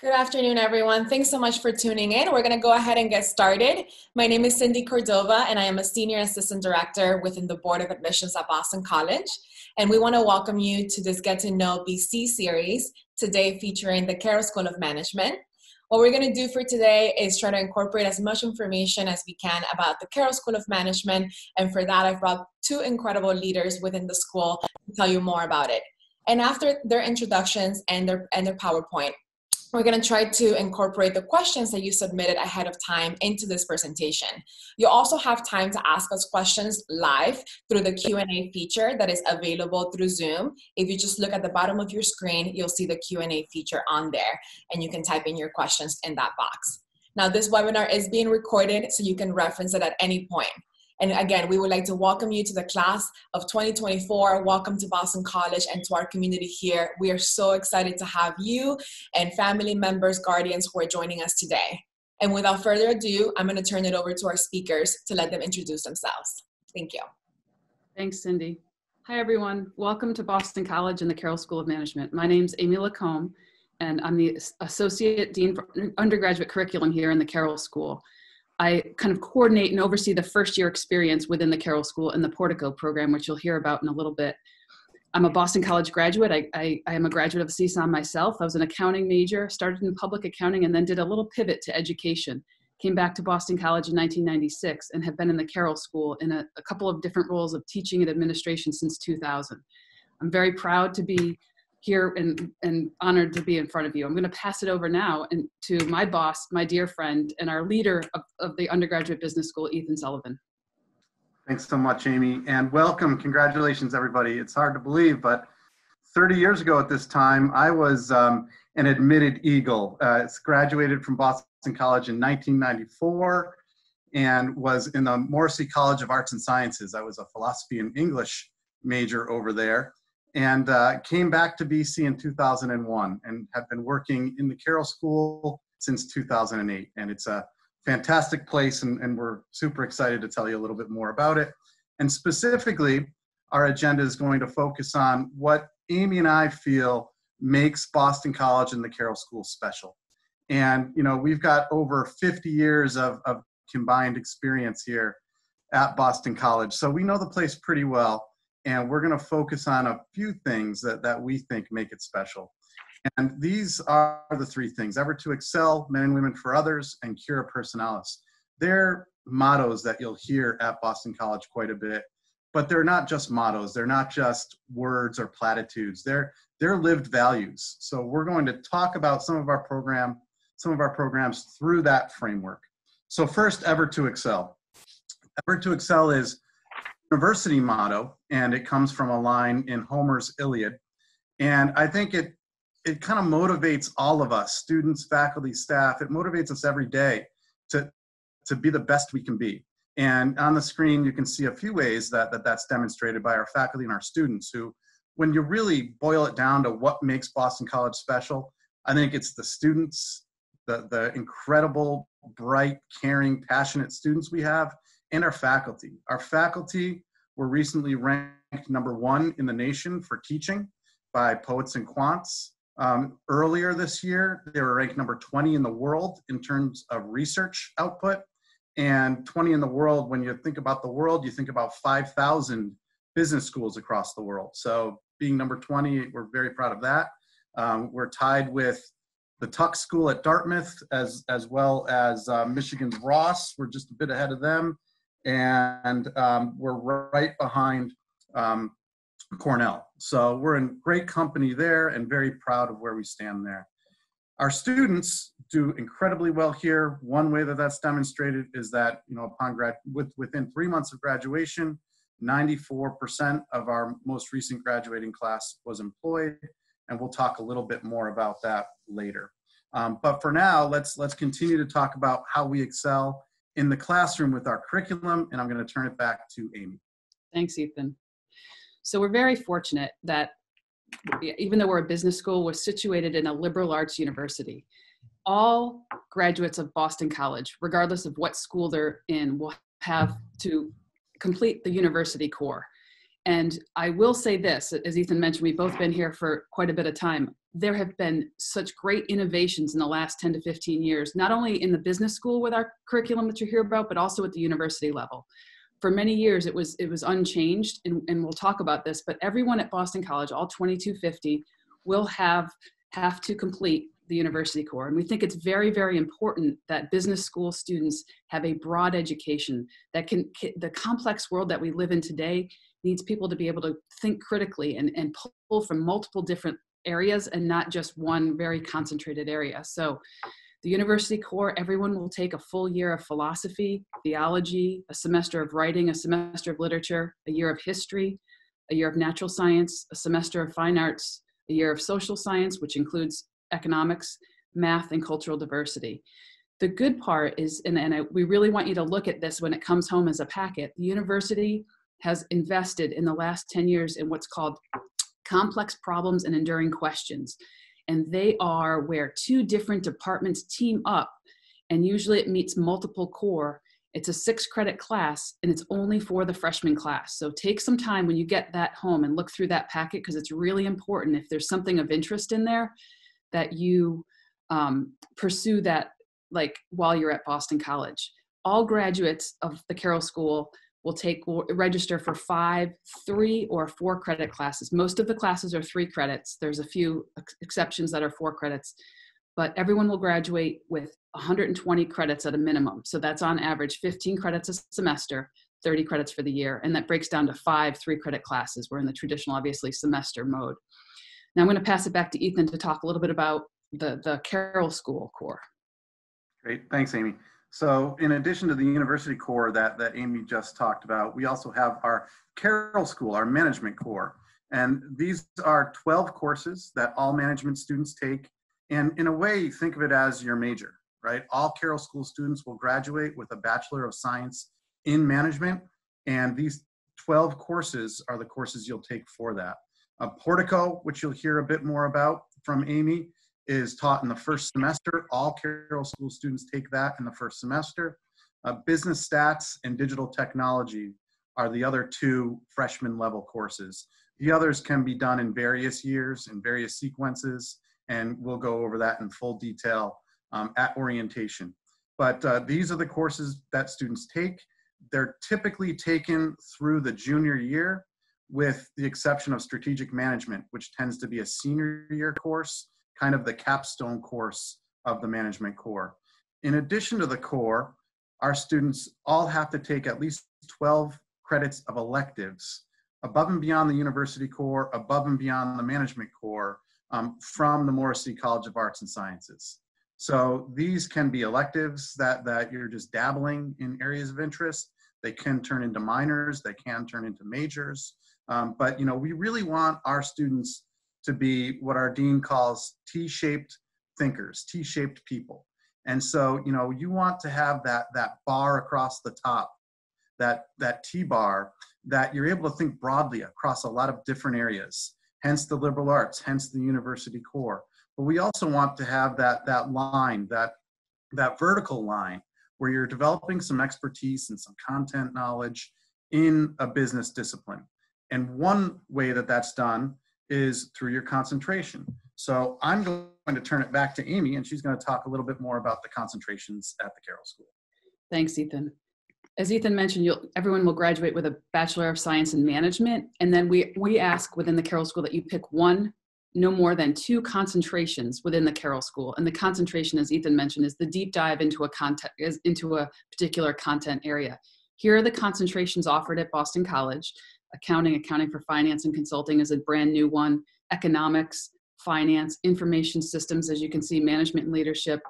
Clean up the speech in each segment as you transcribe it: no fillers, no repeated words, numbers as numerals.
Good afternoon, everyone. Thanks so much for tuning in. We're going to go ahead and get started. My name is Cindy Cordova, and I am a Senior Assistant Director within the Board of Admissions at Boston College. And we want to welcome you to this Get to Know BC series, today featuring the Carroll School of Management. What we're going to do for today is try to incorporate as much information as we can about the Carroll School of Management. And for that, I've brought two incredible leaders within the school to tell you more about it. And after their introductions and their PowerPoint, we're going to try to incorporate the questions that you submitted ahead of time into this presentation. You also have time to ask us questions live through the Q&A feature that is available through Zoom. If you just look at the bottom of your screen, you'll see the Q&A feature on there, and you can type in your questions in that box. Now, this webinar is being recorded, so you can reference it at any point. And again, we would like to welcome you to the class of 2024. Welcome to Boston College and to our community here. We are so excited to have you and family members, guardians who are joining us today. And without further ado, I'm going to turn it over to our speakers to let them introduce themselves. Thank you. Thanks, Cindy. Hi, everyone. Welcome to Boston College and the Carroll School of Management. My name's Amy Lacombe, and I'm the Associate Dean for Undergraduate Curriculum here in the Carroll School. I kind of coordinate and oversee the first year experience within the Carroll School and the Portico program, which you'll hear about in a little bit. I'm a Boston College graduate. I am a graduate of CSAM myself. I was an accounting major, started in public accounting, and then did a little pivot to education. Came back to Boston College in 1996 and have been in the Carroll School in a couple of different roles of teaching and administration since 2000. I'm very proud to be here and honored to be in front of you. I'm going to pass it over now to my boss, my dear friend, and our leader of the undergraduate business school, Ethan Sullivan. Thanks so much, Amy, and welcome. Congratulations, everybody. It's hard to believe, but 30 years ago at this time, I was an admitted Eagle. Graduated from Boston College in 1994 and was in the Morrissey College of Arts and Sciences. I was a philosophy and English major over there. And came back to BC in 2001 and have been working in the Carroll School since 2008. And it's a fantastic place, and we're super excited to tell you a little bit more about it. And specifically, our agenda is going to focus on what Amy and I feel makes Boston College and the Carroll School special. And, you know, we've got over 50 years of combined experience here at Boston College. So we know the place pretty well. And we're going to focus on a few things that we think make it special. And these are the three things: ever to excel, men and women for others, and cura personalis. They're mottos that you'll hear at Boston College quite a bit, but they're not just mottos. They're not just words or platitudes. They're lived values. So we're going to talk about some of our programs through that framework. So first, ever to excel. Ever to excel is university motto, and it comes from a line in Homer's Iliad. And I think it kind of motivates all of us, students, faculty, staff. It motivates us every day to be the best we can be. And on the screen, you can see a few ways that's demonstrated by our faculty and our students, who, when you really boil it down to what makes Boston College special, I think it's the students, the incredible, bright, caring, passionate students we have, and our faculty. Our faculty were recently ranked #1 in the nation for teaching by Poets and Quants. Earlier this year, they were ranked #20 in the world in terms of research output, and 20 in the world. When you think about the world, you think about 5,000 business schools across the world. So being #20, we're very proud of that. We're tied with the Tuck School at Dartmouth, as well as Michigan's Ross. We're just a bit ahead of them. And we're right behind Cornell. So we're in great company there and very proud of where we stand there. Our students do incredibly well here. One way that's demonstrated is that, you know, within 3 months of graduation, 94% of our most recent graduating class was employed, and we'll talk a little bit more about that later. But for now, let's continue to talk about how we excel in the classroom with our curriculum, and I'm going to turn it back to Amy. Thanks, Ethan. So we're very fortunate that even though we're a business school, we're situated in a liberal arts university. All graduates of Boston College, regardless of what school they're in, will have to complete the university core. And I will say this, as Ethan mentioned, we've both been here for quite a bit of time. There have been such great innovations in the last 10 to 15 years, not only in the business school with our curriculum that you hear about, but also at the university level. For many years, it was unchanged, and we'll talk about this, but everyone at Boston College, all 2250, will have to complete the university core. And we think it's very, very important that business school students have a broad education that can, the complex world that we live in today needs people to be able to think critically and pull from multiple different areas and not just one very concentrated area. So the university core, everyone will take a full year of philosophy, theology, a semester of writing, a semester of literature, a year of history, a year of natural science, a semester of fine arts, a year of social science, which includes economics, math, and cultural diversity. The good part is, we really want you to look at this when it comes home as a packet, the university has invested in the last 10 years in what's called complex problems and enduring questions. And they are where two different departments team up, and usually it meets multiple core. It's a 6-credit class, and it's only for the freshman class. So take some time when you get that home and look through that packet, because it's really important if there's something of interest in there that you pursue that, like, while you're at Boston College. All graduates of the Carroll School will register for 5, 3, or 4 credit classes. Most of the classes are 3 credits. There's a few exceptions that are 4 credits, but everyone will graduate with 120 credits at a minimum. So that's on average 15 credits a semester, 30 credits for the year. And that breaks down to 5 3 credit classes. We're in the traditional, obviously, semester mode. Now I'm going to pass it back to Ethan to talk a little bit about the Carroll School core. Great, thanks, Amy. So in addition to the university core that Amy just talked about, we also have our Carroll School, our management core. And these are 12 courses that all management students take. And in a way, think of it as your major, right? All Carroll School students will graduate with a Bachelor of Science in Management. And these 12 courses are the courses you'll take for that. Portico, which you'll hear a bit more about from Amy, is taught in the first semester. All Carroll School students take that in the first semester. Business stats and digital technology are the other 2 freshman level courses. The others can be done in various years, in various sequences, and we'll go over that in full detail at orientation. But these are the courses that students take. They're typically taken through the junior year, with the exception of strategic management, which tends to be a senior year course, kind of the capstone course of the management core. In addition to the core, our students all have to take at least 12 credits of electives above and beyond the university core, above and beyond the management core, from the Morrissey College of Arts and Sciences. So these can be electives that you're just dabbling in areas of interest. They can turn into minors, they can turn into majors. But we really want our students to be what our dean calls T-shaped thinkers, T-shaped people. And so, you want to have that bar across the top, that T-bar, that you're able to think broadly across a lot of different areas, hence the liberal arts, hence the university core. But we also want to have that line, that vertical line, where you're developing some expertise and some content knowledge in a business discipline. And one way that's done is through your concentration. So I'm going to turn it back to Amy, and she's going to talk a little bit more about the concentrations at the Carroll School. Thanks, Ethan. As Ethan mentioned, everyone will graduate with a Bachelor of Science in Management, and then we ask within the Carroll School that you pick one, no more than 2 concentrations within the Carroll School. And the concentration, as Ethan mentioned, is the deep dive into a particular content area. Here are the concentrations offered at Boston College. Accounting for finance and consulting is a brand new one. Economics, finance, information systems, as you can see, management and leadership,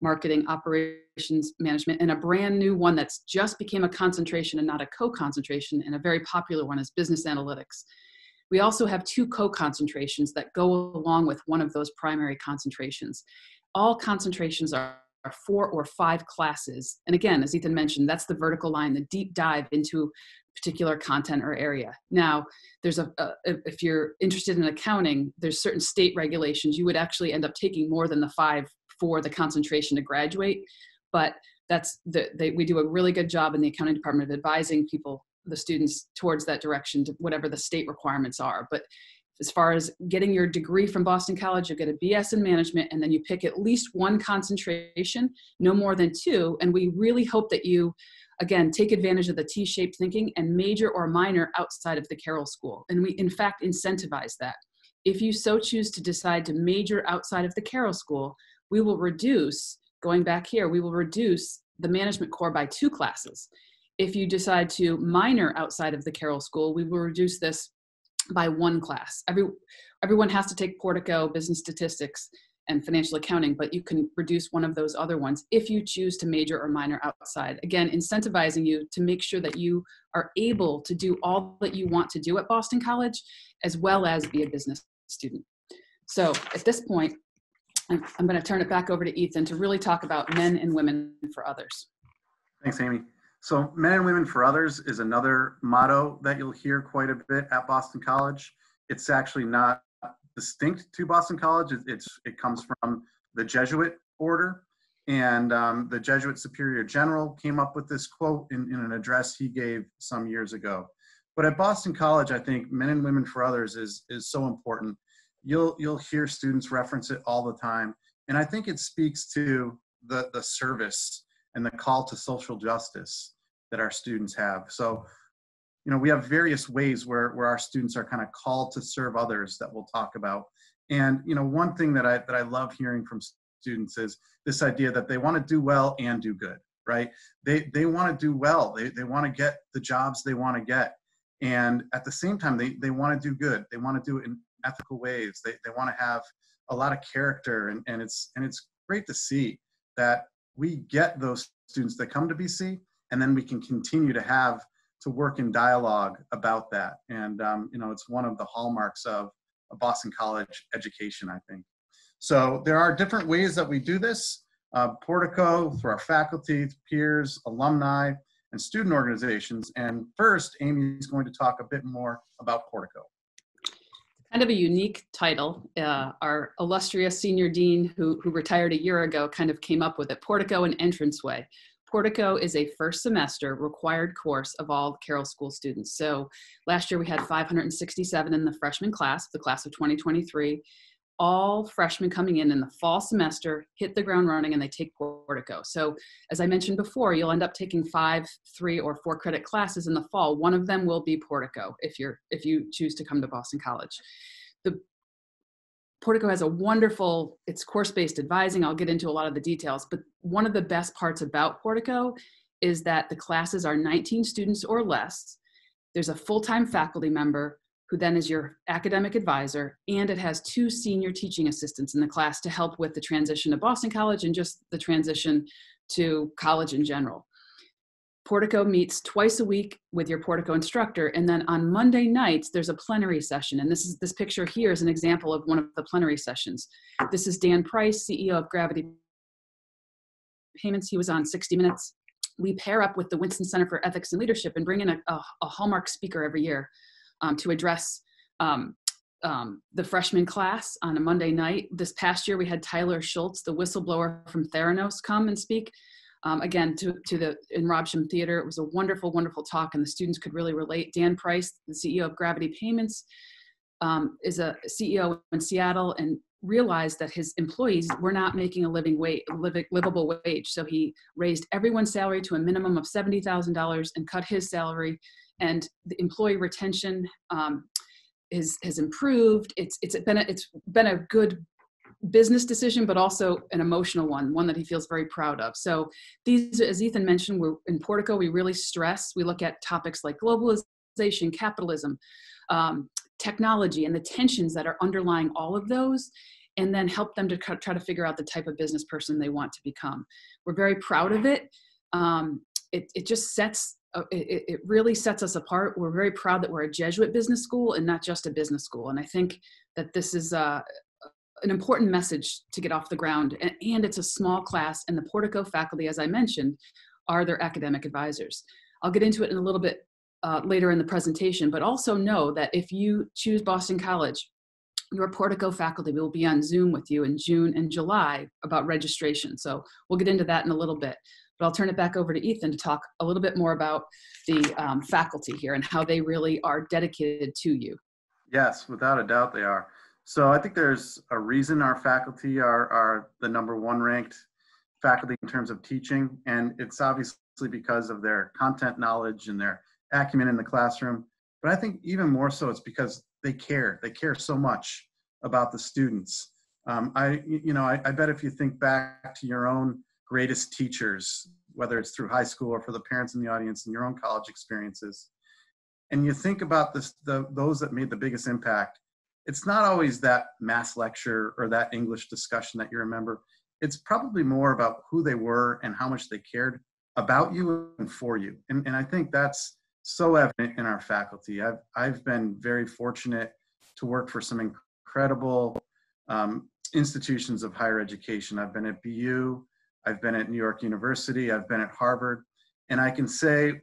marketing, operations management, and a brand new one that's just became a concentration and not a co-concentration, and a very popular one is business analytics. We also have 2 co-concentrations that go along with one of those primary concentrations. All concentrations are 4 or 5 classes. And again, as Ethan mentioned, that's the vertical line, the deep dive into particular content or area. Now, there's if you're interested in accounting, there's certain state regulations. You would actually end up taking more than the 5 for the concentration to graduate, but we do a really good job in the accounting department of advising people the students towards that direction to whatever the state requirements are. But as far as getting your degree from Boston College, you get a BS in management, and then you pick at least one concentration, no more than two. And we really hope that you, again, take advantage of the T-shaped thinking and major or minor outside of the Carroll School. And we, in fact, incentivize that. If you so choose to decide to major outside of the Carroll School, we will reduce, going back here, we will reduce the management core by 2 classes. If you decide to minor outside of the Carroll School, we will reduce this by 1 class. Everyone has to take Portico, business statistics, and financial accounting, but you can reduce one of those other ones if you choose to major or minor outside. Again, incentivizing you to make sure that you are able to do all that you want to do at Boston College, as well as be a business student. So at this point, I'm going to turn it back over to Ethan to really talk about Men and Women for Others. Thanks, Amy. So Men and Women for Others is another motto that you'll hear quite a bit at Boston College. It's actually not distinct to Boston College. It comes from the Jesuit order. And the Jesuit Superior General came up with this quote in an address he gave some years ago. But at Boston College, I think Men and Women for Others is so important. You'll hear students reference it all the time. And I think it speaks to the service and the call to social justice that our students have. So, you know, we have various ways where our students are kind of called to serve others that we'll talk about. And, you know, one thing that I love hearing from students is this idea that they want to do well and do good, right? They want to do well. They want to get the jobs they want to get. And at the same time, they want to do good. They want to do it in ethical ways. They want to have a lot of character. And it's great to see that we get those students that come to BC, and then we can continue to have to work in dialogue about that. And you know, it's one of the hallmarks of a Boston College education, I think. So there are different ways that we do this. Portico, through our faculty, peers, alumni, and student organizations. And first, Amy is going to talk a bit more about Portico. Kind of a unique title. Our illustrious senior dean who retired a year ago kind of came up with it, Portico and Entranceway. Portico is a first semester required course of all Carroll School students. So last year we had 567 in the freshman class, the class of 2023. All freshmen coming in the fall semester hit the ground running and they take Portico. So as I mentioned before, you'll end up taking 5, 3, or 4 credit classes in the fall. One of them will be Portico if you choose to come to Boston College. The Portico has a wonderful, it's course-based advising. I'll get into a lot of the details, but one of the best parts about Portico is that the classes are 19 students or less. There's a full-time faculty member who then is your academic advisor, and it has 2 senior teaching assistants in the class to help with the transition to Boston College and just the transition to college in general. Portico meets twice a week with your Portico instructor, and then on Monday nights, there's a plenary session. And this picture here is an example of one of the plenary sessions. This is Dan Price, CEO of Gravity Payments. He was on 60 Minutes. We pair up with the Winston Center for Ethics and Leadership and bring in a hallmark speaker every year to address the freshman class on a Monday night. This past year, we had Tyler Schultz, the whistleblower from Theranos, come and speak. Again, in Robsham Theater. It was a wonderful, wonderful talk, and the students could really relate. Dan Price, the CEO of Gravity Payments, is a CEO in Seattle and realized that his employees were not making a livable wage. So he raised everyone's salary to a minimum of $70,000 and cut his salary. And the employee retention has improved. It's been a good business decision, but also an emotional one that he feels very proud of. So these, as Ethan mentioned, in Portico, we really stress, we look at topics like globalization, capitalism, technology, and the tensions that are underlying all of those, and then help them to try to figure out the type of business person they want to become. We're very proud of it. It really sets us apart. We're very proud that we're a Jesuit business school and not just a business school. And I think that this is an important message to get off the ground. And it's a small class, and the Portico faculty, as I mentioned, are their academic advisors. I'll get into it in a little bit later in the presentation, but also know that if you choose Boston College, your Portico faculty will be on Zoom with you in June and July about registration. So we'll get into that in a little bit. But I'll turn it back over to Ethan to talk a little bit more about the faculty here and how they really are dedicated to you. Yes, without a doubt they are. So I think there's a reason our faculty are the #1 ranked faculty in terms of teaching, and it's obviously because of their content knowledge and their acumen in the classroom. But I think even more so it's because they care. They care so much about the students. I bet if you think back to your own greatest teachers, whether it's through high school or for the parents in the audience and your own college experiences, and you think about those that made the biggest impact, it's not always that math lecture or that English discussion that you remember. It's probably more about who they were and how much they cared about you and for you. And I think that's so evident in our faculty. I've been very fortunate to work for some incredible institutions of higher education. I've been at BU, I've been at New York University, I've been at Harvard, and I can say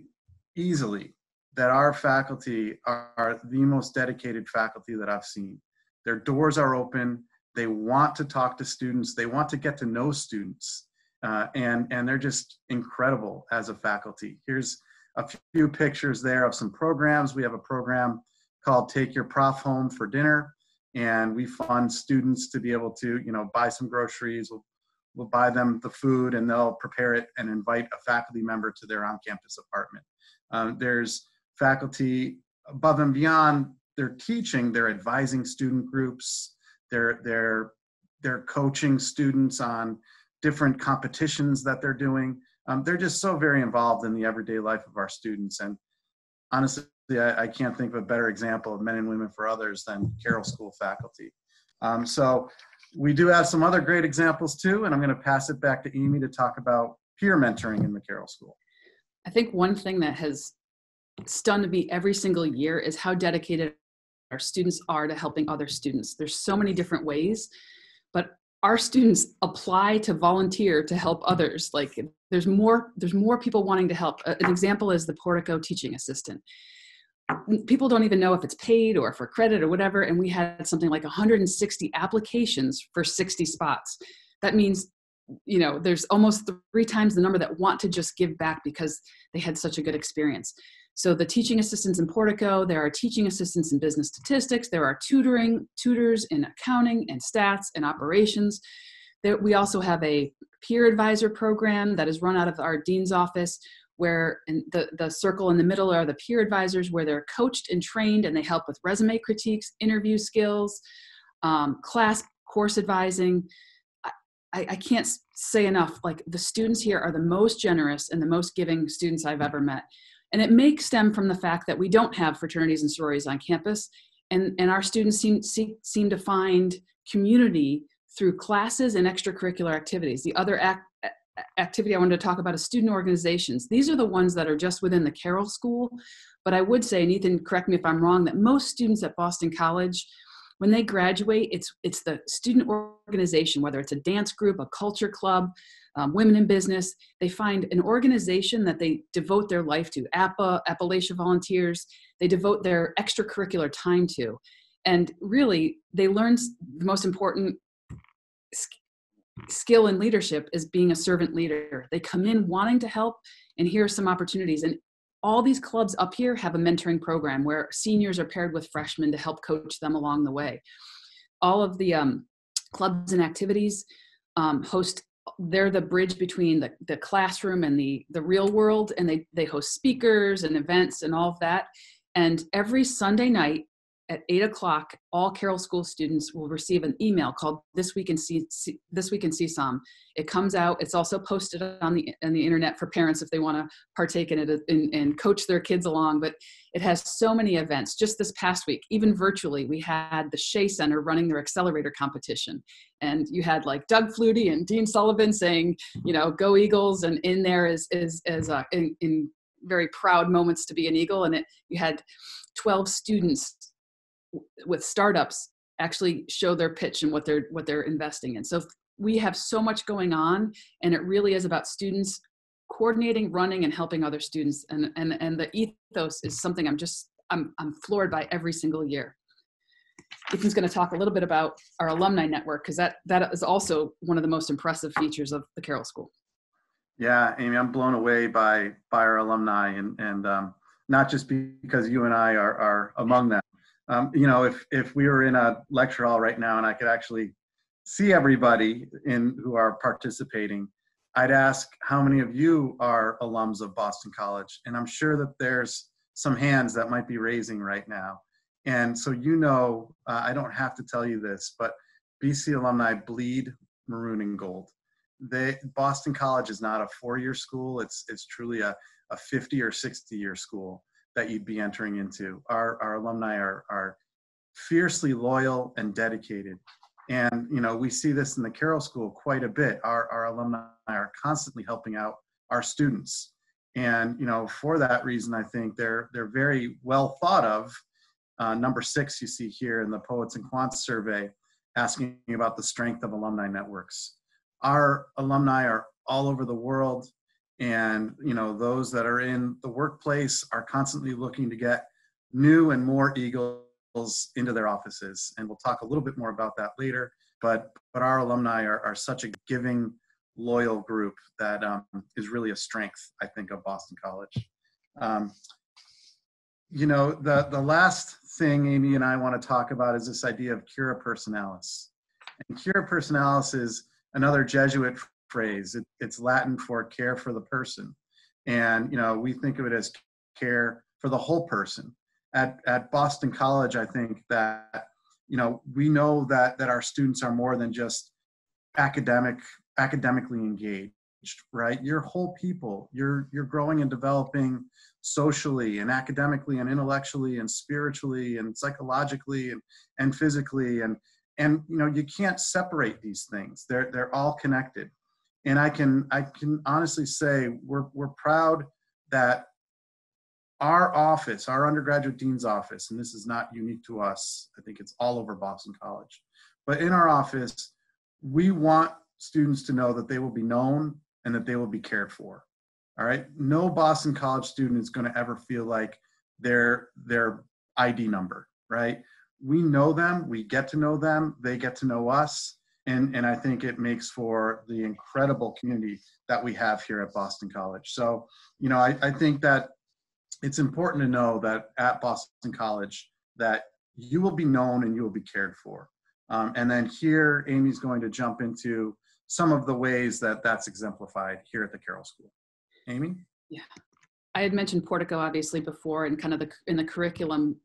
easily that our faculty are the most dedicated faculty that I've seen. Their doors are open, they want to talk to students, they want to get to know students, and they're just incredible as a faculty. Here's a few pictures there of some programs. We have a program called Take Your Prof Home for Dinner, and we fund students to be able to, buy some groceries. We'll buy them the food and they'll prepare it and invite a faculty member to their on-campus apartment. There's faculty above and beyond their teaching. They're advising student groups. They're coaching students on different competitions that they're doing. They're just so very involved in the everyday life of our students. And honestly, I can't think of a better example of men and women for others than Carroll School faculty. So we do have some other great examples too, and I'm going to pass it back to Amy to talk about peer mentoring in the Carroll School. I think one thing that has stunned me every single year is how dedicated our students are to helping other students. There's so many different ways, but our students apply to volunteer to help others. Like there's more people wanting to help. An example is the Portico teaching assistant. People don't even know if it's paid or for credit or whatever. And we had something like 160 applications for 60 spots. That means, there's almost 3 times the number that want to just give back because they had such a good experience. So the teaching assistants in Portico, there are teaching assistants in business statistics, there are tutors in accounting and stats and operations. We also have a peer advisor program that is run out of our dean's office, where the circle in the middle are the peer advisors, where they're coached and trained and they help with resume critiques, interview skills, class course advising. I can't say enough, like the students here are the most generous and the most giving students I've ever met. And it may stem from the fact that we don't have fraternities and sororities on campus, and our students seem to find community through classes and extracurricular activities. The other activity I wanted to talk about is student organizations. These are the ones that are just within the Carroll School, but I would say, and Ethan, correct me if I'm wrong, that most students at Boston College, when they graduate, it's the student organization, whether it's a dance group, a culture club, women in business. They find an organization that they devote their life to. APA, Appalachia Volunteers, they devote their extracurricular time to. And really, they learn the most important skill in leadership is being a servant leader. They come in wanting to help, and here are some opportunities. And all these clubs up here have a mentoring program where seniors are paired with freshmen to help coach them along the way. All of the clubs and activities they're the bridge between the classroom and the real world, and they host speakers and events and all of that. And every Sunday night at 8 o'clock, all Carroll School students will receive an email called This Week in CSOM. It comes out. It's also posted on the internet for parents if they want to partake in it and coach their kids along. But it has so many events. Just this past week, even virtually, we had the Shea Center running their accelerator competition, and you had like Doug Flutie and Dean Sullivan saying, "Go Eagles!" And in there is very proud moments to be an Eagle. And you had 12 students with startups actually show their pitch and what they're investing in. So we have so much going on, and it really is about students coordinating, running, and helping other students. And the ethos is something I'm floored by every single year. Ethan's going to talk a little bit about our alumni network, because that is also one of the most impressive features of the Carroll School. Yeah, Amy, I'm blown away by our alumni, and not just because you and I are among them. You know, if we were in a lecture hall right now and I could actually see everybody who are participating, I'd ask how many of you are alums of Boston College, and I'm sure that there's some hands that might be raising right now. And so, you know, I don't have to tell you this, but BC alumni bleed maroon and gold. Boston College is not a four-year school. It's truly a 50 or 60-year school that you'd be entering into. Our alumni are fiercely loyal and dedicated. And, you know, we see this in the Carroll School quite a bit. Our alumni are constantly helping out our students. And, you know, for that reason, I think they're very well thought of. Number 6 you see here in the Poets and Quants survey, asking about the strength of alumni networks. Our alumni are all over the world, and you know, those that are in the workplace are constantly looking to get new and more eagles into their offices, and we'll talk a little bit more about that later, but our alumni are such a giving, loyal group that is really a strength, I think, of Boston College. You know, the last thing Amy and I want to talk about is this idea of cura personalis. And cura personalis is another Jesuit phrase. It's Latin for care for the person. And, you know, we think of it as care for the whole person. At Boston College, I think that, you know, we know that our students are more than just academically engaged, right? You're whole people. You're growing and developing socially and academically and intellectually and spiritually and psychologically and physically, and you know, you can't separate these things. They're all connected. And I can honestly say we're proud that our office, our undergraduate dean's office, and this is not unique to us, I think it's all over Boston College, but in our office, we want students to know that they will be known and that they will be cared for. All right. No Boston College student is going to ever feel like their ID number, right? We know them, we get to know them, they get to know us. And I think it makes for the incredible community that we have here at Boston College. So, you know, I think that it's important to know that at Boston College that you will be known and you will be cared for. And then here, Amy's going to jump into some of the ways that that's exemplified here at the Carroll School. Amy? Yeah, I had mentioned Portico obviously before, and kind of in the curriculum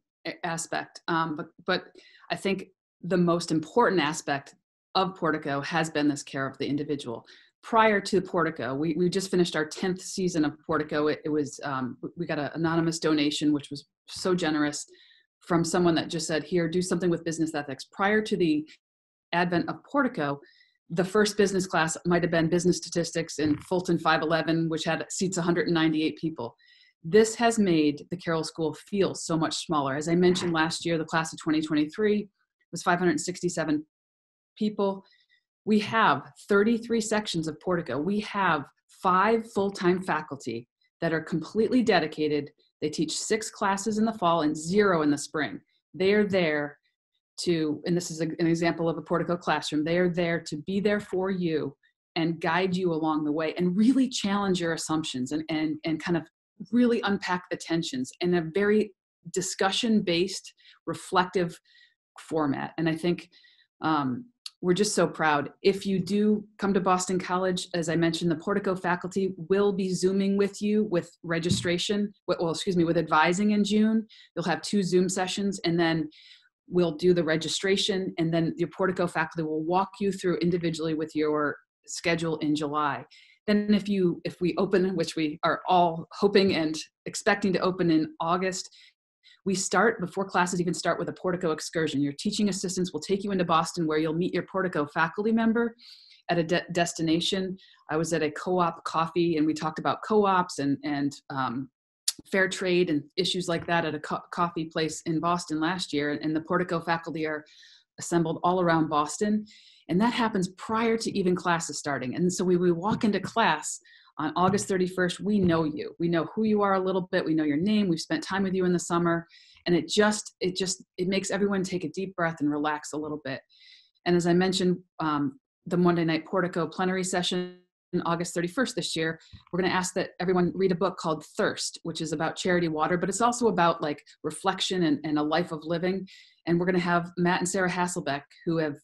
aspect, but I think the most important aspect of Portico has been this care of the individual. Prior to Portico, we just finished our 10th season of Portico. It was, we got an anonymous donation, which was so generous, from someone that just said, here, do something with business ethics. Prior to the advent of Portico, the first business class might have been business statistics in Fulton 511, which had seats 198 people. This has made the Carroll School feel so much smaller. As I mentioned last year, the class of 2023 was 567 people. We have 33 sections of Portico. We have 5 full-time faculty that are completely dedicated. They teach 6 classes in the fall and 0 in the spring. They are there to, and this is an example of a Portico classroom, they are there to be there for you and guide you along the way and really challenge your assumptions and kind of really unpack the tensions in a very discussion-based, reflective format. And I think we're just so proud. If you do come to Boston College, as I mentioned, the Portico faculty will be Zooming with you with registration, with advising in June. You'll have 2 Zoom sessions, and then we'll do the registration, and then your Portico faculty will walk you through individually with your schedule in July. Then if we open, which we are all hoping and expecting to open in August, we start, before classes even start, with a Portico excursion. Your teaching assistants will take you into Boston, where you'll meet your Portico faculty member at a destination. I was at a co-op coffee, and we talked about co-ops and fair trade and issues like that at a coffee place in Boston last year. And the Portico faculty are assembled all around Boston. And that happens prior to even classes starting. And so we walk into class on August 31st, we know you. We know who you are a little bit. We know your name. We've spent time with you in the summer. And it makes everyone take a deep breath and relax a little bit. And as I mentioned, the Monday night Portico plenary session August 31st this year, we're going to ask that everyone read a book called Thirst, which is about charity water, but it's also about like reflection and a life of living. And we're going to have Matt and Sarah Hasselbeck, who have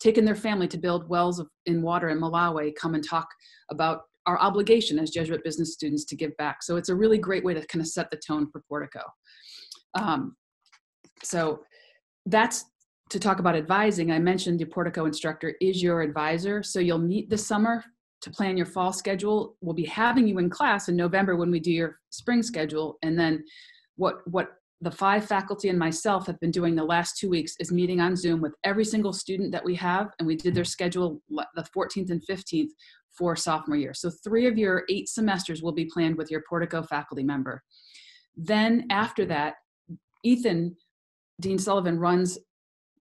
taken their family to build wells in water in Malawi, come and talk about our obligation as Jesuit business students to give back. So it's a really great way to kind of set the tone for Portico. So that's to talk about advising. I mentioned your Portico instructor is your advisor. So you'll meet this summer to plan your fall schedule. We'll be having you in class in November when we do your spring schedule. And then what the 5 faculty and myself have been doing the last 2 weeks is meeting on Zoom with every single student that we have. And we did their schedule the 14th and 15th for sophomore year. So 3 of your 8 semesters will be planned with your Portico faculty member. Then after that, Ethan, Dean Sullivan, runs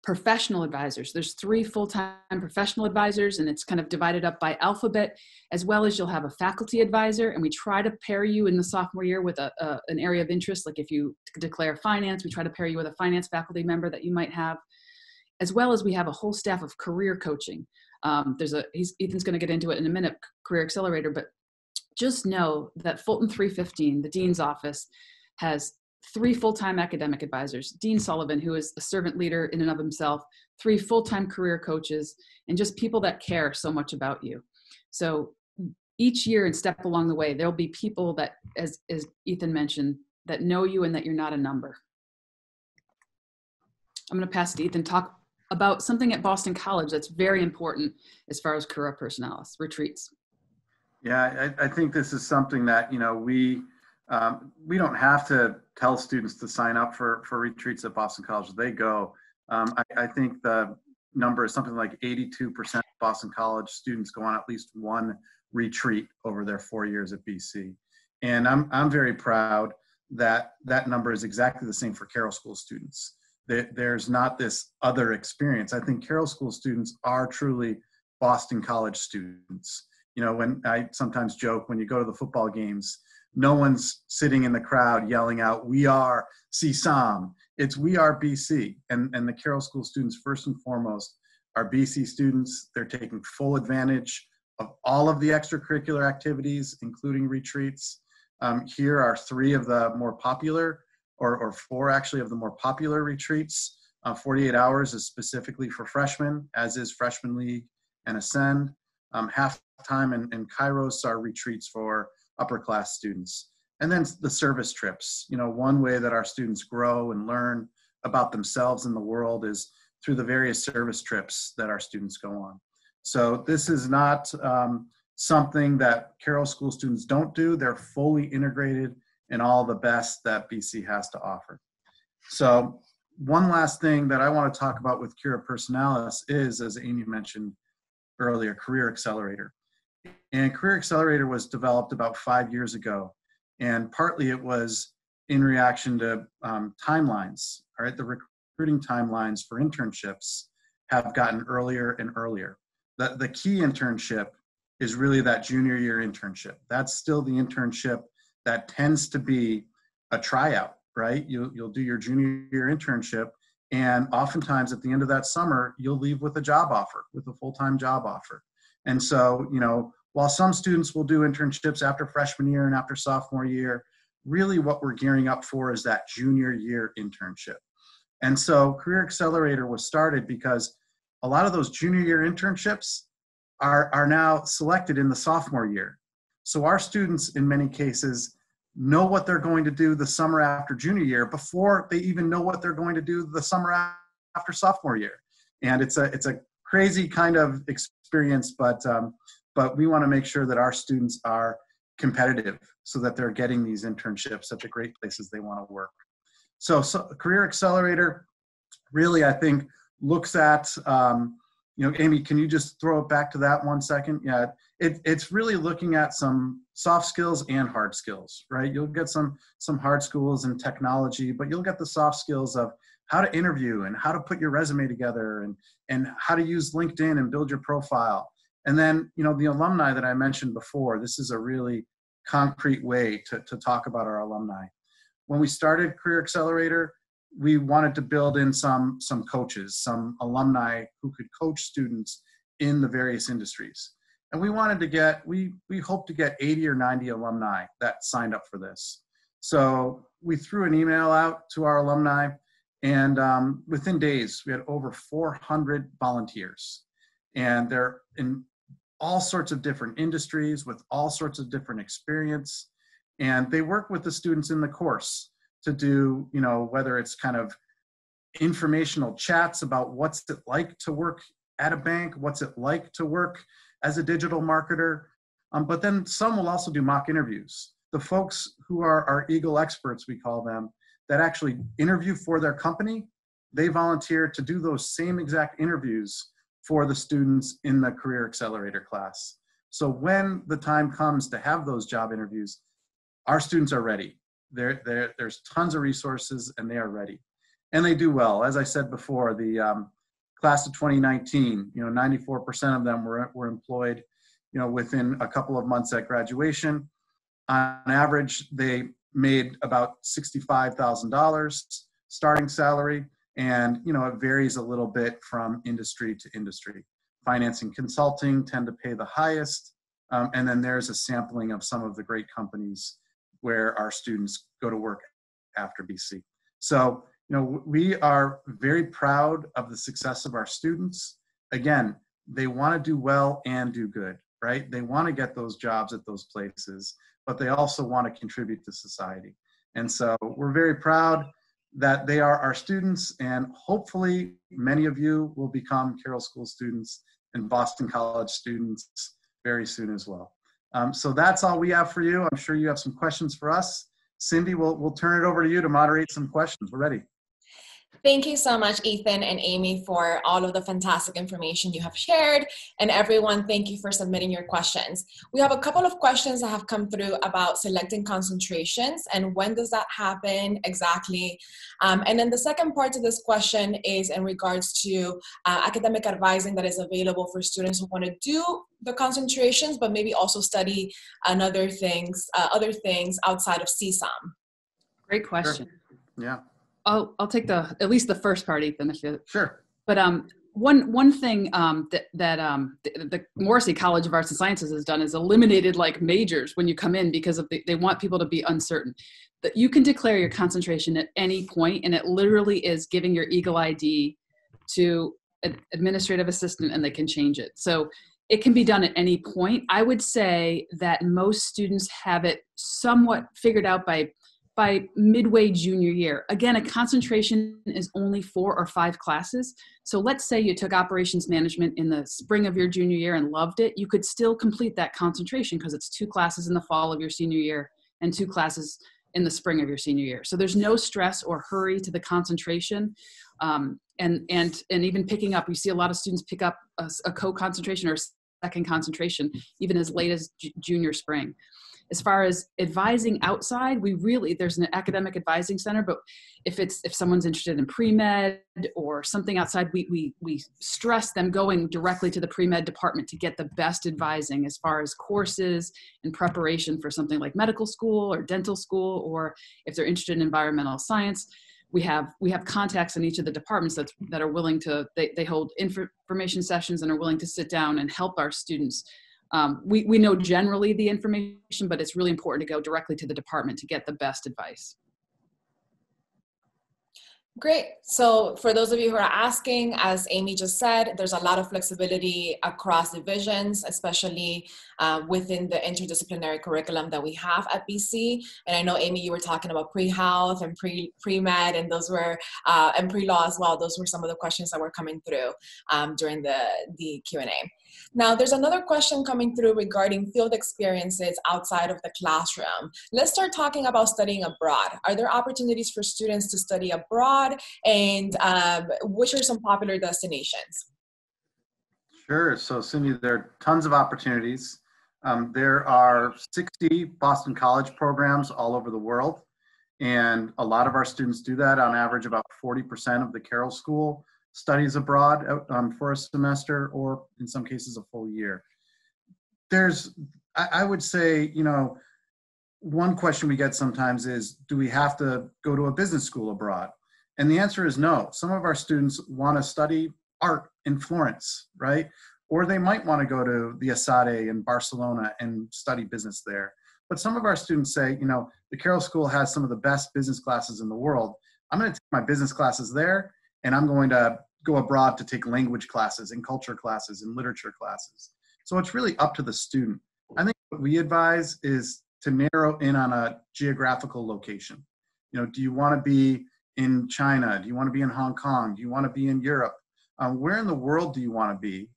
professional advisors. There's 3 full-time professional advisors, and it's kind of divided up by alphabet, as well as you'll have a faculty advisor, and we try to pair you in the sophomore year with an area of interest. Like if you declare finance, we try to pair you with a finance faculty member that you might have, as well as we have a whole staff of career coaching. Ethan's going to get into it in a minute, Career Accelerator, but just know that Fulton 315, the Dean's office, has 3 full-time academic advisors, Dean Sullivan, who is a servant leader in and of himself, 3 full-time career coaches, and just people that care so much about you. So each year and step along the way, there'll be people that, as Ethan mentioned, that know you and that you're not a number. I'm going to pass to Ethan to talk about something at Boston College that's very important as far as Cura Personalis retreats. Yeah, I think this is something that, you know, we don't have to tell students to sign up for retreats at Boston College. They go. I think the number is something like 82% of Boston College students go on at least 1 retreat over their 4 years at BC. And I'm very proud that that number is exactly the same for Carroll School students. There's not this other experience. I think Carroll School students are truly Boston College students. You know, when I sometimes joke, when you go to the football games, no one's sitting in the crowd yelling out, "We are CSAM." It's "We are BC." And the Carroll School students, first and foremost, are BC students. They're taking full advantage of all of the extracurricular activities, including retreats. Here are 3 of the more popular, or 4 actually, of the more popular retreats. 48 hours is specifically for freshmen, as is Freshman League and Ascend. Halftime and Kairos are retreats for upper-class students. And then the service trips. You know, one way that our students grow and learn about themselves and the world is through the various service trips that our students go on. So this is not something that Carroll School students don't do. They're fully integrated in all the best that BC has to offer. So one last thing that I want to talk about with Cura Personalis is, as Amy mentioned earlier, Career Accelerator. And Career Accelerator was developed about 5 years ago, and partly it was in reaction to timelines. All right, the recruiting timelines for internships have gotten earlier and earlier. The key internship is really that junior year internship. That's still the internship that tends to be a tryout, right? You'll do your junior year internship, and oftentimes at the end of that summer, you'll leave with a job offer, with a full-time job offer. And so, you know, while some students will do internships after freshman year and after sophomore year, really what we're gearing up for is that junior year internship. And so Career Accelerator was started because a lot of those junior year internships are now selected in the sophomore year. So our students, in many cases, know what they're going to do the summer after junior year before they even know what they're going to do the summer after sophomore year. And it's a crazy kind of experience, but we want to make sure that our students are competitive so that they're getting these internships at the great places they want to work. So Career Accelerator really, I think, looks at, you know, Amy, can you just throw it back to that one second? Yeah, it's really looking at some soft skills and hard skills, right? You'll get some hard skills in technology, but you'll get the soft skills of how to interview and how to put your resume together and how to use LinkedIn and build your profile. And then, you know, the alumni that I mentioned before, this is a really concrete way to talk about our alumni. When we started Career Accelerator, we wanted to build in some coaches, some alumni who could coach students in the various industries. And we wanted to get, we hope to get 80 or 90 alumni that signed up for this. So we threw an email out to our alumni, and within days, we had over 400 volunteers. And they're in all sorts of different industries with all sorts of different experience. And they work with the students in the course to do, you know, whether it's kind of informational chats about what's it like to work at a bank, what's it like to work as a digital marketer. But then some will also do mock interviews. The folks who are our Eagle experts, we call them, that actually interview for their company, they volunteer to do those same exact interviews for the students in the Career Accelerator class. So when the time comes to have those job interviews, our students are ready. There's tons of resources and they are ready. And they do well. As I said before, the class of 2019, you know, 94% of them were employed, you know, within a couple of months at graduation. On average, they made about $65,000 starting salary. And, you know, it varies a little bit from industry to industry. Finance and consulting tend to pay the highest. And then there's a sampling of some of the great companies where our students go to work after BC. So, you know, we are very proud of the success of our students. Again, they want to do well and do good, right? They want to get those jobs at those places, but they also want to contribute to society. And so we're very proud that they are our students, and hopefully many of you will become Carroll School students and Boston College students very soon as well. So that's all we have for you. I'm sure you have some questions for us. Cindy, we'll turn it over to you to moderate some questions. We're ready. Thank you so much, Ethan and Amy, for all of the fantastic information you have shared. And everyone, thank you for submitting your questions. We have a couple of questions that have come through about selecting concentrations and when does that happen exactly. And then the second part to this question is in regards to academic advising that is available for students who want to do the concentrations, but maybe also study another things, other things outside of CSOM. Great question. Sure. Yeah. I'll take at least the first part, Ethan. If you, sure. But one thing the Morrissey College of Arts and Sciences has done is eliminated like majors when you come in because of they want people to be uncertain. That you can declare your concentration at any point, and it literally is giving your Eagle ID to an administrative assistant, and they can change it. So it can be done at any point. I would say that most students have it somewhat figured out by midway junior year. Again, a concentration is only 4 or 5 classes. So let's say you took operations management in the spring of your junior year and loved it. You could still complete that concentration because it's 2 classes in the fall of your senior year and 2 classes in the spring of your senior year. So there's no stress or hurry to the concentration. And even picking up, you see a lot of students pick up a co-concentration or second concentration, even as late as junior spring. As far as advising outside, there's an academic advising center, but if someone's interested in pre-med or something outside, we stress them going directly to the pre-med department to get the best advising as far as courses and preparation for something like medical school or dental school, or if they're interested in environmental science. We have contacts in each of the departments that are willing to, they hold information sessions and are willing to sit down and help our students. We know generally the information, but it's really important to go directly to the department to get the best advice. Great. So for those of you who are asking, as Amy just said, there's a lot of flexibility across divisions, especially within the interdisciplinary curriculum that we have at BC. And I know, Amy, you were talking about pre-health and pre-med, and those were, and pre-law as well. Those were some of the questions that were coming through during the Q&A. Now, there's another question coming through regarding field experiences outside of the classroom. Let's start talking about studying abroad. Are there opportunities for students to study abroad, and which are some popular destinations? Sure. So, Cindy, there are tons of opportunities. There are 60 Boston College programs all over the world, and a lot of our students do that. On average, about 40% of the Carroll School studies abroad for a semester, or in some cases a full year. There's, I would say, you know, one question we get sometimes is, do we have to go to a business school abroad? And the answer is no. Some of our students want to study art in Florence, right? Or they might want to go to the ESade in Barcelona and study business there. But some of our students say, you know, the Carroll School has some of the best business classes in the world. I'm going to take my business classes there, and I'm going to go abroad to take language classes and culture classes and literature classes. So it's really up to the student. I think what we advise is to narrow in on a geographical location. You know, do you want to be in China? Do you want to be in Hong Kong? Do you want to be in Europe? Where in the world do you want to be?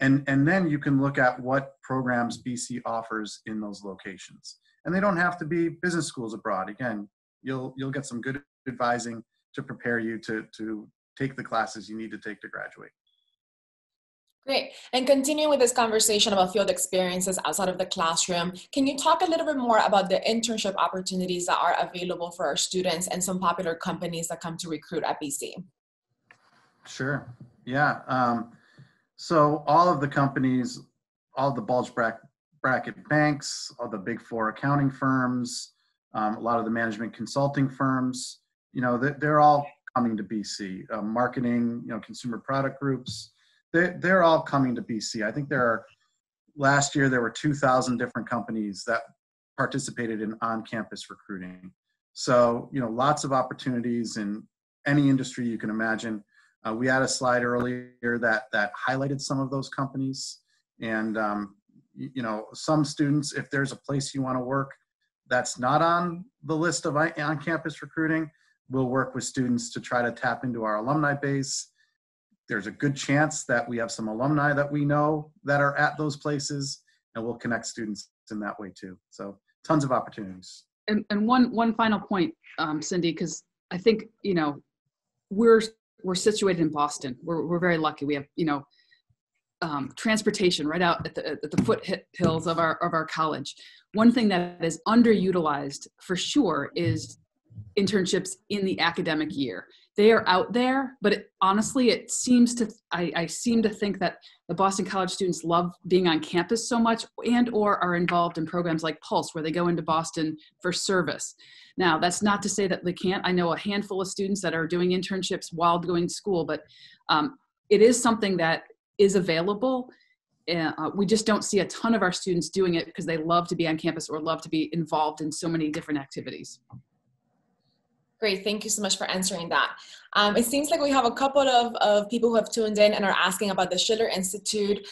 And then you can look at what programs BC offers in those locations. And they don't have to be business schools abroad. Again, you'll get some good advising to prepare you to take the classes you need to take to graduate. Great. And continuing with this conversation about field experiences outside of the classroom, can you talk a little bit more about the internship opportunities that are available for our students and some popular companies that come to recruit at BC? Sure. Yeah. So all of the companies, all the bulge bracket banks, all the big four accounting firms, a lot of the management consulting firms, you know, they're all coming to BC. Marketing, you know, consumer product groups. They're all coming to BC. I think last year there were 2,000 different companies that participated in on-campus recruiting. So, you know, lots of opportunities in any industry you can imagine. We had a slide earlier that highlighted some of those companies. And, you know, some students, if there's a place you want to work that's not on the list of on-campus recruiting, we'll work with students to try to tap into our alumni base. There's a good chance that we have some alumni that we know that are at those places, and we'll connect students in that way too. So tons of opportunities. And one final point, Cindy, because I think, you know, we're situated in Boston. We're very lucky. We have, you know, transportation right out at the foothills of our college. One thing that is underutilized for sure is internships in the academic year. They are out there, but I seem to think that the Boston College students love being on campus so much and or are involved in programs like Pulse, where they go into Boston for service. Now, that's not to say that they can't. I know a handful of students that are doing internships while going to school, but it is something that is available. We just don't see a ton of our students doing it because they love to be on campus or love to be involved in so many different activities. Great, thank you so much for answering that. It seems like we have a couple of people who have tuned in and are asking about the Schiller Institute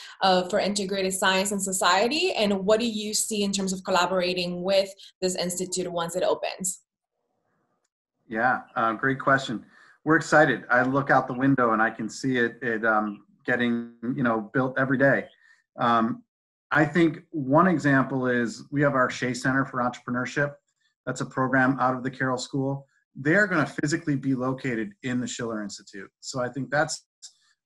for Integrated Science and Society, and what do you see in terms of collaborating with this institute once it opens? Yeah, great question. We're excited. I look out the window and I can see it getting, you know, built every day. I think one example is we have our Shea Center for Entrepreneurship. That's a program out of the Carroll School. They're going to physically be located in the Schiller Institute. So I think that's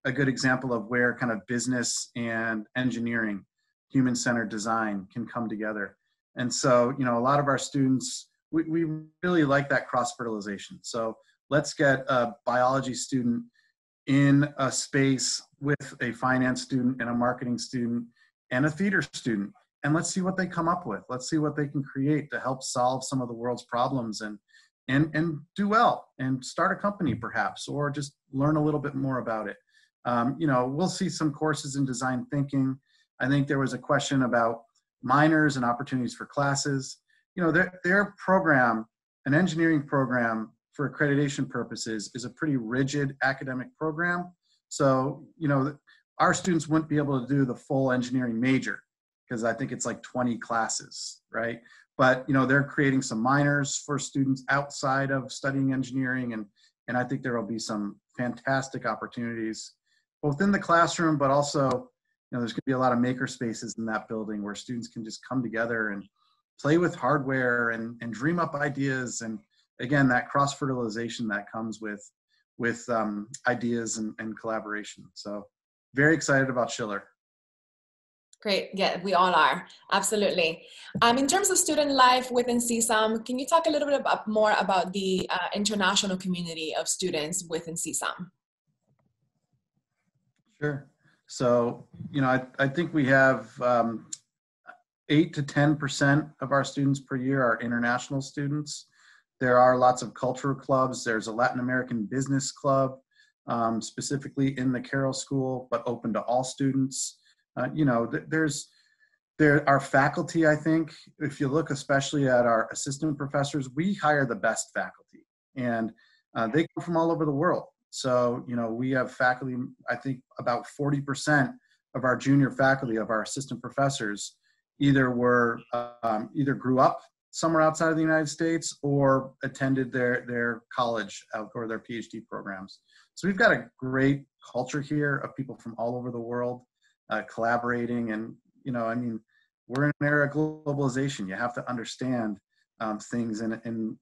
a good example of where kind of business and engineering, human-centered design can come together. And so, you know, a lot of our students, we really like that cross-fertilization. So let's get a biology student in a space with a finance student and a marketing student and a theater student. And let's see what they come up with. Let's see what they can create to help solve some of the world's problems and do well and start a company perhaps, or just learn a little bit more about it. You know, we'll see some courses in design thinking. I think there was a question about minors and opportunities for classes. You know, their program, an engineering program for accreditation purposes, is a pretty rigid academic program. So, you know, our students wouldn't be able to do the full engineering major because I think it's like 20 classes, right? But, you know, they're creating some minors for students outside of studying engineering. And I think there will be some fantastic opportunities both in the classroom, but also, you know, there's going to be a lot of maker spaces in that building where students can just come together and play with hardware and dream up ideas. And again, that cross-fertilization that comes with ideas and collaboration. So very excited about Schiller. Great. Yeah, we all are. Absolutely. In terms of student life within CSAM, can you talk a little bit more about the international community of students within CSAM? Sure. So, you know, I think we have 8 to 10% of our students per year are international students. There are lots of cultural clubs. There's a Latin American business club, specifically in the Carroll School, but open to all students. Our faculty, I think, if you look especially at our assistant professors, we hire the best faculty, and they come from all over the world. So, you know, we have faculty, I think about 40% of our junior faculty, of our assistant professors, either were, either grew up somewhere outside of the United States or attended their college or their PhD programs. So we've got a great culture here of people from all over the world collaborating. And, you know, I mean, we're in an era of globalization. You have to understand things in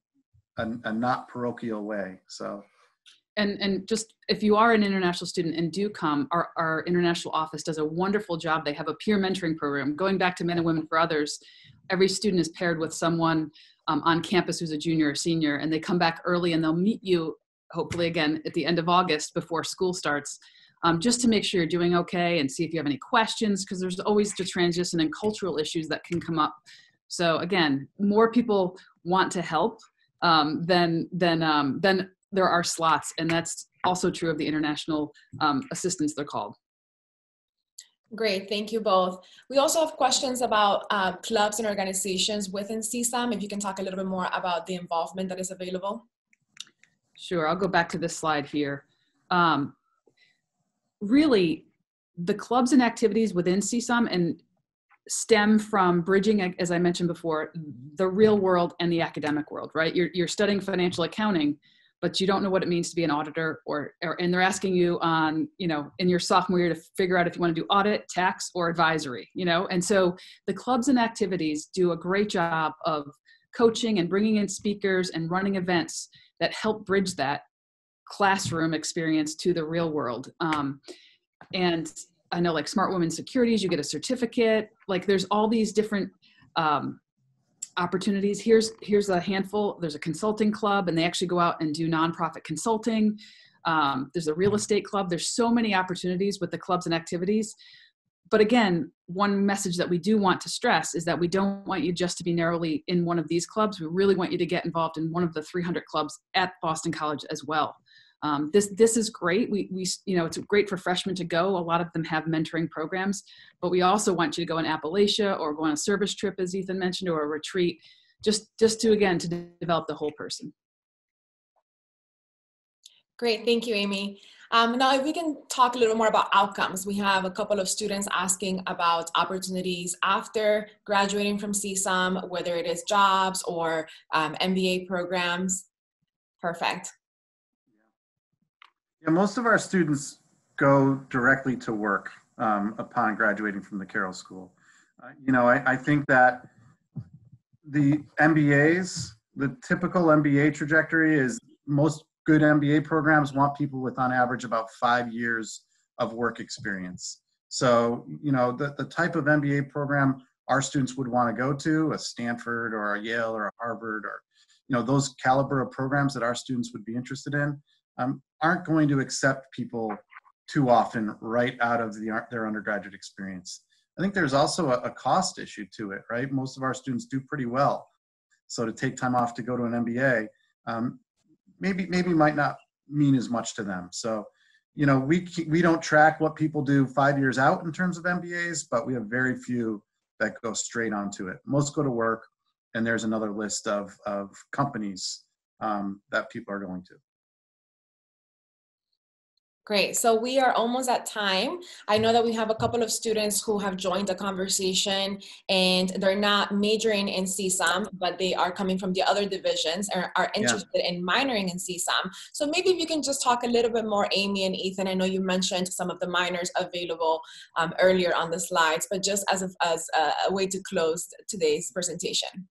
a not parochial way. So. And just if you are an international student and do come, our international office does a wonderful job. They have a peer mentoring program. Going back to Men and Women for Others, every student is paired with someone on campus who's a junior or senior, and they come back early and they'll meet you, hopefully again, at the end of August before school starts, just to make sure you're doing okay and see if you have any questions, because there's always the transition and cultural issues that can come up. So again, more people want to help than there are slots, and that's also true of the international assistants, they're called. Great, thank you both. We also have questions about clubs and organizations within CSAM, if you can talk a little bit more about the involvement that is available. Sure, I'll go back to this slide here. Really, the clubs and activities within CSAM and stem from bridging, as I mentioned before, the real world and the academic world, right? You're studying financial accounting, but you don't know what it means to be an auditor, and they're asking you on, you know, in your sophomore year to figure out if you want to do audit, tax, or advisory, you know? And so the clubs and activities do a great job of coaching and bringing in speakers and running events that help bridge that classroom experience to the real world. And I know, like Smart Women Securities, you get a certificate, like there's all these different, opportunities. Here's a handful. There's a consulting club, and they actually go out and do nonprofit consulting. There's a real estate club. There's so many opportunities with the clubs and activities. But again, one message that we do want to stress is that we don't want you just to be narrowly in one of these clubs. We really want you to get involved in one of the 300 clubs at Boston College as well. This is great. We you know, it's great for freshmen to go. A lot of them have mentoring programs, but we also want you to go in Appalachia or go on a service trip, as Ethan mentioned, or a retreat, just to, again, to develop the whole person. Great, thank you, Amy. Now, if we can talk a little more about outcomes. We have a couple of students asking about opportunities after graduating from CSAM, whether it is jobs or MBA programs. Perfect. Yeah, most of our students go directly to work upon graduating from the Carroll School. You know, I think that the MBAs, the typical MBA trajectory is most good MBA programs want people with on average about 5 years of work experience. So, you know, the type of MBA program our students would want to go to, a Stanford or a Yale or a Harvard, or, you know, those caliber of programs that our students would be interested in, aren't going to accept people too often right out of their undergraduate experience. I think there's also a cost issue to it, right? Most of our students do pretty well. So to take time off to go to an MBA, maybe might not mean as much to them. So, you know, we don't track what people do 5 years out in terms of MBAs, but we have very few that go straight onto it. Most go to work, and there's another list of companies that people are going to. Great, so we are almost at time. I know that we have a couple of students who have joined the conversation, and they're not majoring in CSAM, but they are coming from the other divisions and are interested in minoring in CSAM. So maybe if you can just talk a little bit more, Amy and Ethan, I know you mentioned some of the minors available earlier on the slides, but just as a way to close today's presentation.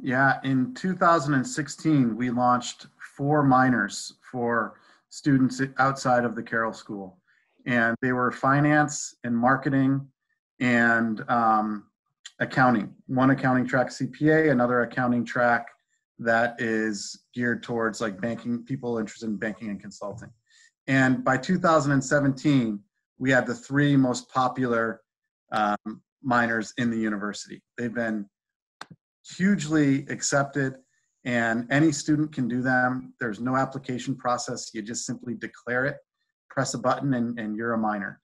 Yeah, in 2016, we launched 4 minors for students outside of the Carroll School, and they were finance and marketing and accounting. One accounting track CPA, another accounting track that is geared towards like banking, people interested in banking and consulting. And by 2017, we had the 3 most popular minors in the university. They've been hugely accepted, and any student can do them. There's no application process. You just simply declare it, press a button, and you're a minor.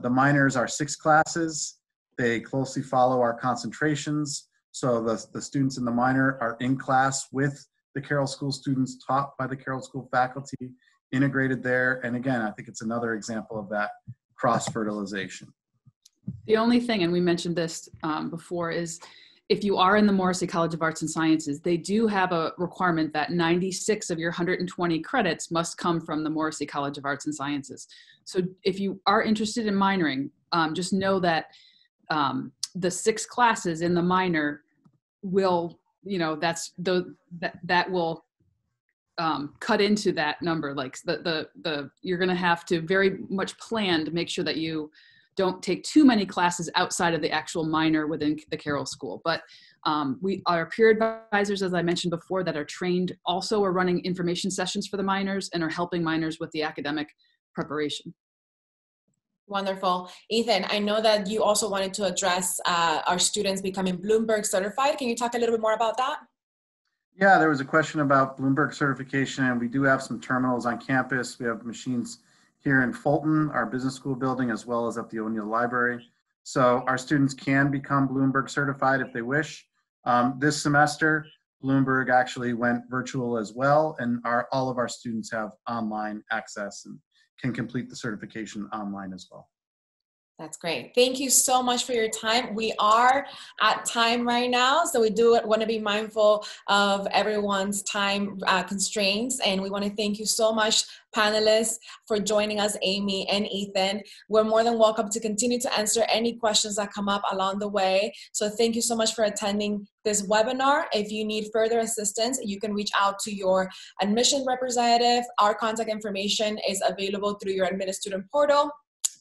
The minors are 6 classes. They closely follow our concentrations. So the students in the minor are in class with the Carroll School students, taught by the Carroll School faculty, integrated there. And again, I think it's another example of that cross-fertilization. The only thing, and we mentioned this before, is if you are in the Morrissey College of Arts and Sciences, they do have a requirement that 96 of your 120 credits must come from the Morrissey College of Arts and Sciences. So if you are interested in minoring, just know that the 6 classes in the minor will, you know, that will cut into that number. Like you're going to have to very much plan to make sure that you don't take too many classes outside of the actual minor within the Carroll School. But we are peer advisors, as I mentioned before, that are trained also are running information sessions for the minors and are helping minors with the academic preparation. Wonderful. Ethan, I know that you also wanted to address our students becoming Bloomberg certified. Can you talk a little bit more about that? Yeah, there was a question about Bloomberg certification, and we do have some terminals on campus. We have machines here in Fulton, our business school building, as well as at the O'Neill Library. So our students can become Bloomberg certified if they wish. This semester, Bloomberg actually went virtual as well, and all of our students have online access and can complete the certification online as well. That's great. Thank you so much for your time. We are at time right now, so we do want to be mindful of everyone's time constraints, and we want to thank you so much, panelists, for joining us, Amy and Ethan. We're more than welcome to continue to answer any questions that come up along the way. So thank you so much for attending this webinar. If you need further assistance, you can reach out to your admission representative. Our contact information is available through your admitted student portal.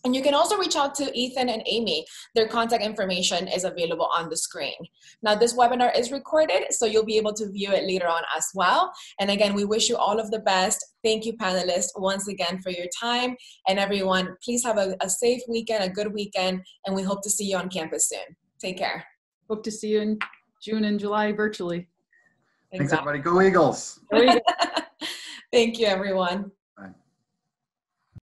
And you can also reach out to Ethan and Amy. Their contact information is available on the screen. Now, this webinar is recorded, so you'll be able to view it later on as well. And again, we wish you all of the best. Thank you, panelists, once again for your time. And everyone, please have a safe weekend, a good weekend, and we hope to see you on campus soon. Take care. Hope to see you in June and July virtually. Exactly. Thanks, everybody. Go Eagles. Go Eagles. Thank you, everyone.